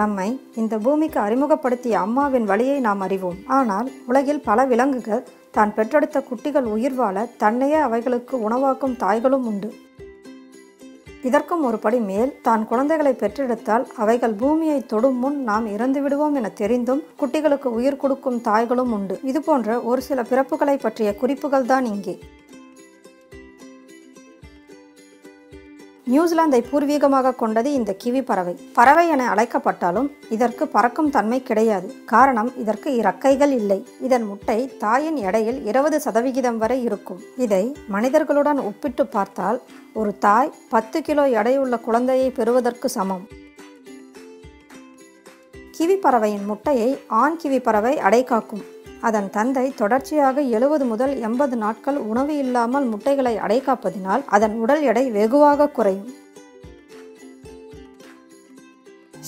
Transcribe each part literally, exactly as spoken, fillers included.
நம்மை இந்த பூமிக்கு அறிமுகப்படுத்திய அம்மாவின் வழியை நாம் அறிவோம். ஆனால் உலகில் பல விலங்குகள் தான் பெற்றெடுத்த குட்டிகள் உயிர் வாழ தன்னையே அவைகளுக்கு உணவாக்கும் தாய்களும் உண்டு. இதற்கும் ஒரு படி மேல், தான் குழந்தைகளை பெற்றெடுத்தால் அவைகள் பூமியை தொடும் முன் நாம் இறந்து விடுவோம் என தெரிந்தும் குட்டிகளுக்கு உயிர் கொடுக்கும் தாய்களும் உண்டு. இது போன்ற ஒரு சில பிறப்புகளை பற்றிய குறிப்புகள் தான் இங்கே. நியூசிலாந்தை பூர்வீகமாக கொண்டது இந்த கிவி பறவை. பறவை என அழைக்கப்பட்டாலும் இதற்கு பறக்கும் தன்மை கிடையாது. காரணம், இதற்கு இறக்கைகள் இல்லை. இதன் முட்டை தாயின் எடையில் இருபது சதவிகிதம் வரை இருக்கும். இதை மனிதர்களுடன் ஒப்பிட்டு பார்த்தால் ஒரு தாய் பத்து கிலோ எடையுள்ள குழந்தையை பெறுவதற்கு சமம். கிவி பறவையின் முட்டையை ஆண் கிவி பறவை அடை காக்கும். அதன் தந்தை தொடர்ச்சியாக எழுபது முதல் எண்பது நாட்கள் உணவு இல்லாமல் முட்டைகளை அடை காப்பதினால் அதன் உடல் எடை வெகுவாக குறையும்.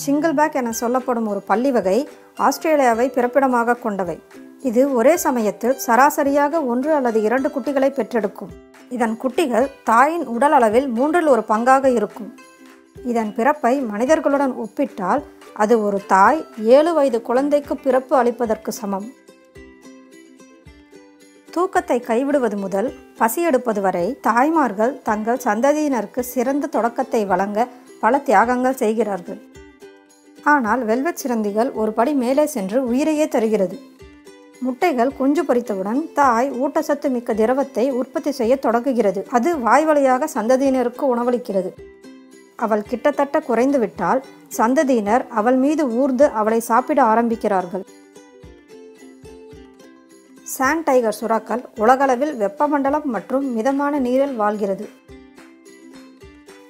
சிங்கிள் பேக் என சொல்லப்படும் ஒரு பல்லி வகை ஆஸ்திரேலியாவை பிறப்பிடமாக கொண்டவை. இது ஒரே சமயத்தில் சராசரியாக ஒன்று அல்லது இரண்டு குட்டிகளை பெற்றெடுக்கும். இதன் குட்டிகள் தாயின் உடல் அளவில் மூன்றில் ஒரு பங்காக இருக்கும். இதன் பிறப்பை மனிதர்களுடன் ஒப்பிட்டால் அது ஒரு தாய் ஏழு வயது குழந்தைக்கு பிறப்பு அளிப்பதற்கு சமம். தூக்கத்தை கைவிடுவது முதல் பசி எடுப்பது வரை தாய்மார்கள் தங்கள் சந்ததியினருக்கு சிறந்த தொடக்கத்தை வழங்க பல தியாகங்கள் செய்கிறார்கள். ஆனால் வெல்வெட் சிரந்திகள் ஒரு படி மேலே சென்று உயிரையே தருகிறது. முட்டைகள் குஞ்சு பொரித்தவுடன் தாய் ஊட்டச்சத்து மிக்க திரவத்தை உற்பத்தி செய்ய தொடங்குகிறது. அது வாய்வழியாக சந்ததியினருக்கு உணவளிக்கிறது. அவள் கிட்டத்தட்ட குறைந்துவிட்டால் சந்ததியினர் அவள் மீது ஊர்ந்து அவளை சாப்பிட ஆரம்பிக்கிறார்கள். சாண்ட் டைகர் சுறாக்கள் உலகளவில் வெப்பமண்டலம் மற்றும் மிதமான நீரில் வாழ்கிறது.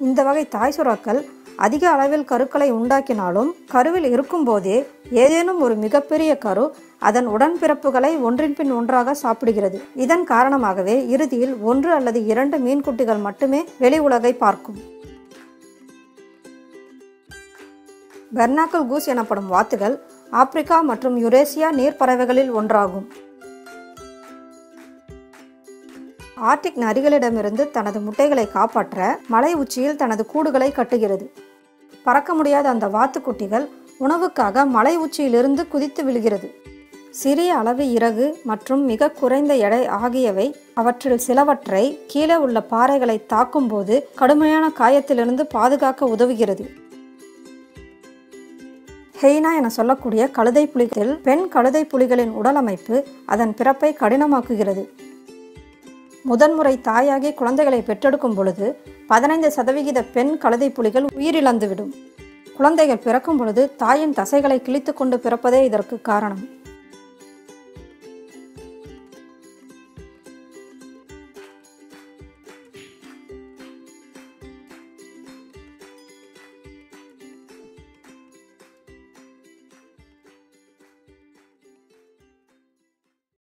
இந்த வகை தாய் சுறாக்கள் அதிக அளவில் கருக்களை உண்டாக்கினாலும் கருவில் இருக்கும்போதே ஏதேனும் ஒரு மிகப்பெரிய கரு அதன் உடன்பிறப்புகளை ஒன்றின் பின் ஒன்றாக சாப்பிடுகிறது. இதன் காரணமாகவே இறுதியில் ஒன்று அல்லது இரண்டு மீன்குட்டிகள் மட்டுமே வெளி உலகை பார்க்கும். பெர்னாக்கல் கூஸ் எனப்படும் வாத்துகள் ஆப்பிரிக்கா மற்றும் யுரேசியா நீர்ப்பறவைகளில் ஒன்றாகும். ஆர்க்டிக் நரிகளிடமிருந்து தனது முட்டைகளை காப்பாற்ற மலை உச்சியில் தனது கூடுகளை கட்டுகிறது. பறக்க முடியாத அந்த வாத்துக்குட்டிகள் உணவுக்காக மலை உச்சியிலிருந்து குதித்து விழுகிறது. சிறிய அளவு இறகு மற்றும் மிக குறைந்த எடை ஆகியவை அவற்றில் சிலவற்றை கீழே உள்ள பாறைகளை தாக்கும்போது கடுமையான காயத்திலிருந்து பாதுகாக்க உதவுகிறது. ஹெய்னா என சொல்லக்கூடிய கழுதை புலிகளில் பெண் கழுதை புலிகளின் உடல் அமைப்பு அதன் பிறப்பை கடினமாக்குகிறது. முதன்முறை தாயாகி குழந்தைகளை பெற்றெடுக்கும் பொழுது பதினைந்து சதவிகித பெண் கழுதை புலிகள் உயிரிழந்துவிடும். குழந்தைகள் பிறக்கும் பொழுது தாயின் தசைகளை கிழித்து கொண்டு பிறப்பதே இதற்கு காரணம்.